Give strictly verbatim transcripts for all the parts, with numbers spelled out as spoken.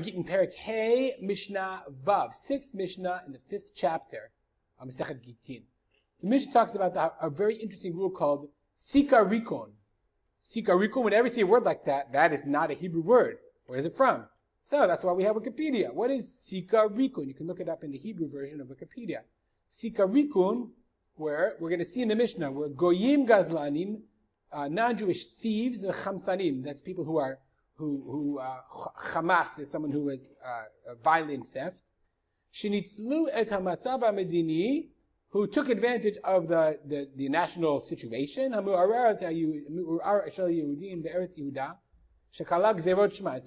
Gitin Perek Hey Mishnah Vav, sixth Mishnah in the fifth chapter of Masechet Gitin. The Mishnah talks about the, a very interesting rule called Sikarikon. Sikarikon, whenever you see a word like that, that is not a Hebrew word. Where is it from? So that's why we have Wikipedia. What is Sikarikon? You can look it up in the Hebrew version of Wikipedia. Sikarikon, where we're going to see in the Mishnah, where Goyim Gazlanim, uh, non-Jewish thieves, Chamsanim, that's people who are, who, who uh, Hamas is someone who is uh, violent theft, Shenitzlu et hamatzab ha-medini, who took advantage of the, the, the national situation, so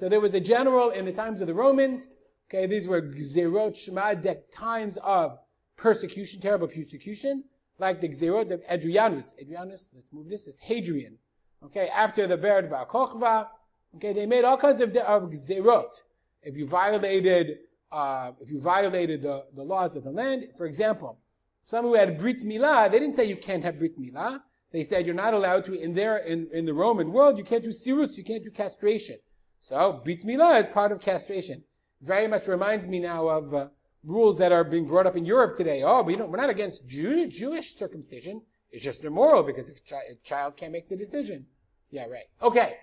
there was a general in the times of the Romans, okay, these were Gzerot Shmaad, times of persecution, terrible persecution, like the Gzerot of Hadrianus. Hadrianus, let's move this, is Hadrian. Okay, after the Verdva Kochva, okay, they made all kinds of, de of Gzerot. If you violated, uh, if you violated the, the laws of the land, for example, some who had brit milah, they didn't say you can't have brit milah. They said you're not allowed to, in their, in, in the Roman world, you can't do sirus, you can't do castration. So brit milah is part of castration. Very much reminds me now of uh, rules that are being brought up in Europe today. Oh, but you know, we're not against Jew, Jewish circumcision. It's just immoral because a, chi a child can't make the decision. Yeah, right. Okay.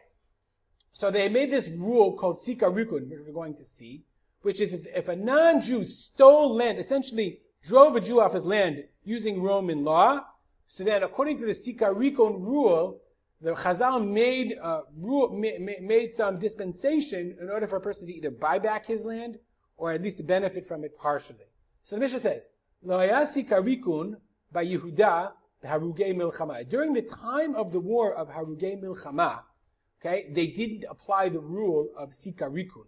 So they made this rule called Sikarikon, which we're going to see, which is if, if a non-Jew stole land, essentially drove a Jew off his land using Roman law. So then, according to the Sikarikon rule, the Chazal made, uh, rule, ma ma made some dispensation in order for a person to either buy back his land or at least to benefit from it partially. So the Mishnah says, Lo haya Sikarikon by Yehuda Harugei Milchama. During the time of the war of Harugei Milchama, okay, they didn't apply the rule of Sikarikon.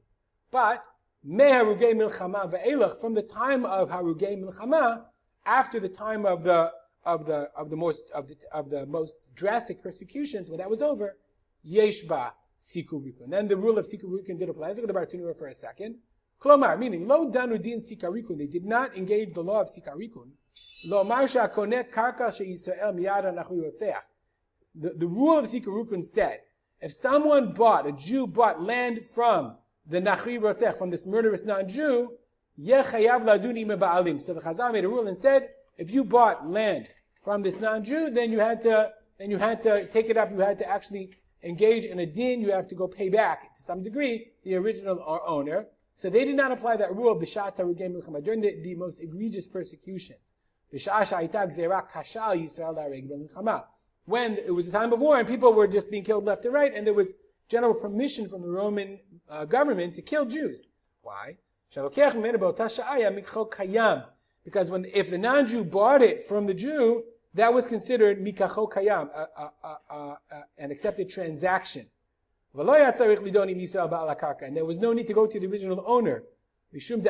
But Me Harugei Milchama Ve'elach, from the time of Harugei Milchama, after the time of the of the of the most of the of the most drastic persecutions, when that was over, Yeshba Sikarikon. Then the rule of Sikarikon did apply. Let's look at the Bartunu for a second. Klomar, meaning Lo Danu Din Sikarikon. They did not engage the law of Sikarikon. Lo Marsha Konet Karka She Yisrael Miyada Nachri Rosech. The the rule of Sikarikon said, if someone bought, a Jew bought land from the Nachri Rosech, from this murderous non-Jew, Yechayav la duni meba'alim. So the Chazal made a rule and said, if you bought land from this non-Jew, then you had to, then you had to take it up. You had to actually engage in a din. You have to go pay back to some degree the original owner. So they did not apply that rule of Bishata Tarugayim during the, the most egregious persecutions. When it was a time of war and people were just being killed left and right, and there was general permission from the Roman uh, government to kill Jews. Why? Because when, if the non-Jew bought it from the Jew, that was considered mikacho kayam, uh, uh, uh, uh, an accepted transaction. And there was no need to go to the original owner. Because of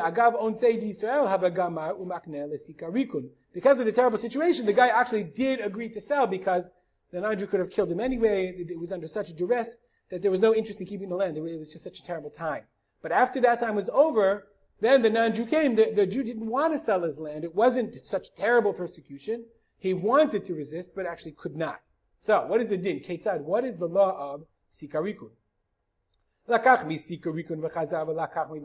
the terrible situation, the guy actually did agree to sell because the non-Jew could have killed him anyway. It was under such duress that there was no interest in keeping the land. It was just such a terrible time. But after that time was over, then the non-Jew came. The, the Jew didn't want to sell his land. It wasn't such terrible persecution. He wanted to resist, but actually could not. So, what is the din? Ketzad, what is the law of Sikarikon? Lakach min Sikarikon Vechazav lakach min.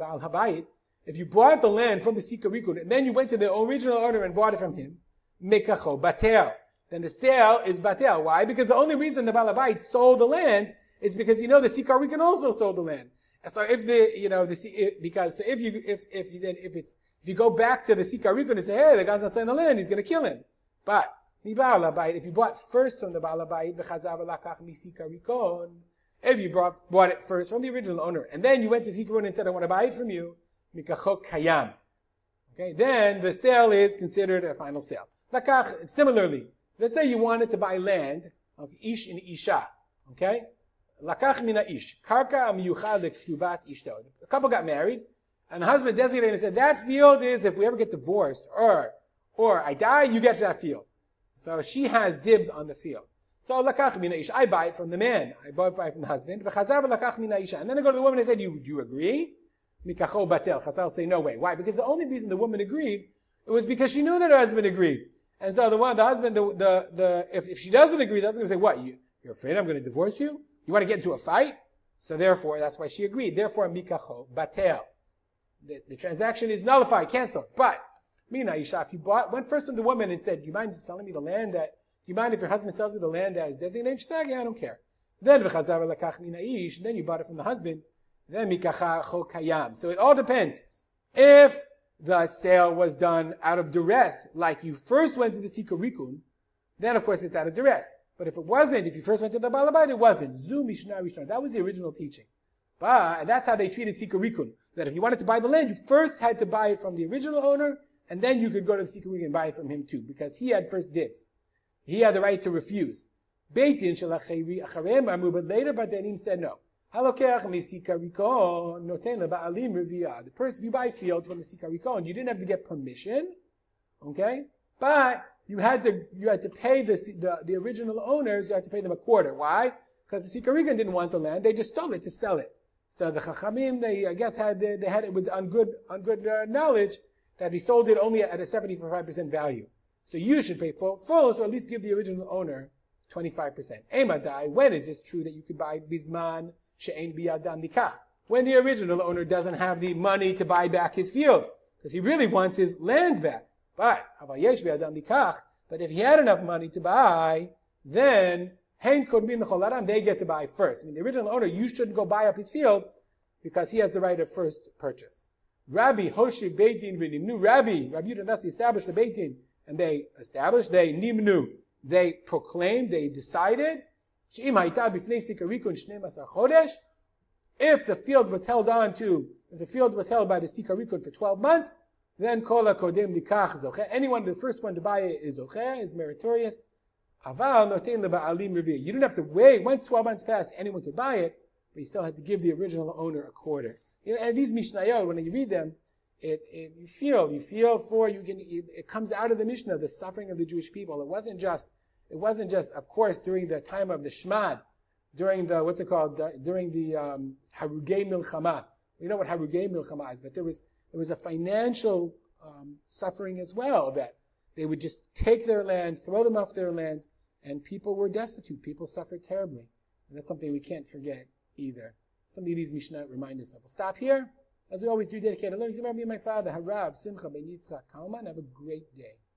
If you bought the land from the Sikarikon, and then you went to the original owner and bought it from him, Mekacho Batel, then the sale is Batel. Why? Because the only reason the balabait sold the land is because, you know, the Sikarikon also sold the land. So if the, you know, the, because so if you, if, if you then, if it's, if you go back to the Sikarikon and say, hey, the guy's not selling the land, he's going to kill him. But, if you bought first from the balabait, Vechazav lakach min Sikarikon, if you brought, bought it first from the original owner, and then you went to Sikarikon and said, I want to buy it from you, mikacho kayam. Okay, then the sale is considered a final sale. Lakach, similarly, let's say you wanted to buy land of Ish and Isha, okay? Lakach min Ish, Karka amiyuchah l'kubat ishto. A couple got married, and the husband designated and said, that field is, if we ever get divorced, or, or I die, you get that field. So she has dibs on the field. So Lakach min Ish, I buy it from the man. I buy it from the husband. Vechazav lakach min Isha. And then I go to the woman and I said, you, do you agree? Mikacho Batel. Chazal say, no way. Why? Because the only reason the woman agreed, it was because she knew that her husband agreed. And so the one, the husband, the, the, the if, if she doesn't agree, the husband's going to say, what, you, you're afraid I'm going to divorce you? You want to get into a fight? So therefore, that's why she agreed. Therefore, mikacho batel. The, the transaction is nullified, canceled. But, mina isha, if you bought, went first with the woman and said, do you mind selling me the land that, do you mind if your husband sells me the land that is designated? She said, yeah, I don't care. Then, vechazav lakach min Ish, then you bought it from the husband. Then, mikachacho kayam. So it all depends. If the sale was done out of duress, like you first went to the Sikarikon, then of course it's out of duress. But if it wasn't, if you first went to the balabait, it wasn't. Zu Mishnah Rishon. That was the original teaching. But, and that's how they treated Sikarikon. That if you wanted to buy the land, you first had to buy it from the original owner, and then you could go to the Sikarikon and buy it from him too, because he had first dibs. He had the right to refuse. Beitin shalachayri acharem amu, but later Badanim said no. The person, if you buy fields from the Sikarikon, you didn't have to get permission, okay? But you had to, you had to pay the, the, the original owners, you had to pay them a quarter. Why? Because the Sikarikon didn't want the land, they just stole it to sell it. So the Chachamim, they, I guess, had, they, they had it with, on good, on good uh, knowledge that they sold it only at a seventy-five percent value. So you should pay full, full, so at least give the original owner twenty-five percent. Emadai, when is this true that you could buy Bizman? When the original owner doesn't have the money to buy back his field, because he really wants his land back. But, but if he had enough money to buy, then they get to buy first. I mean, the original owner, you shouldn't go buy up his field because he has the right of first purchase. Rabbi Hoshi Beitin v'nimnu. Rabbi, Rabbi Yudanasi established the Beitin, and they established, they nimnu. They proclaimed, they decided, if the field was held on to, if the field was held by the Sikarikon for twelve months, then anyone, the first one to buy it is okay, is meritorious. You don't have to wait. Once twelve months pass, anyone could buy it, but you still have to give the original owner a quarter. And these Mishnayot, when you read them, it, it, you feel, you feel for, you can, it comes out of the Mishnah, the suffering of the Jewish people. It wasn't just It wasn't just, of course, during the time of the Shemad, during the, what's it called, during the um, Harugei Milchama. We know what Harugei Milchama is, but there was there was a financial um, suffering as well, that they would just take their land, throw them off their land, and people were destitute. People suffered terribly. And that's something we can't forget either. Something these Mishnah remind us of. We'll stop here. As we always do, dedicated learning to remember me and my father, Harav Simcha Ben Yitzchak Kalman. Have a great day.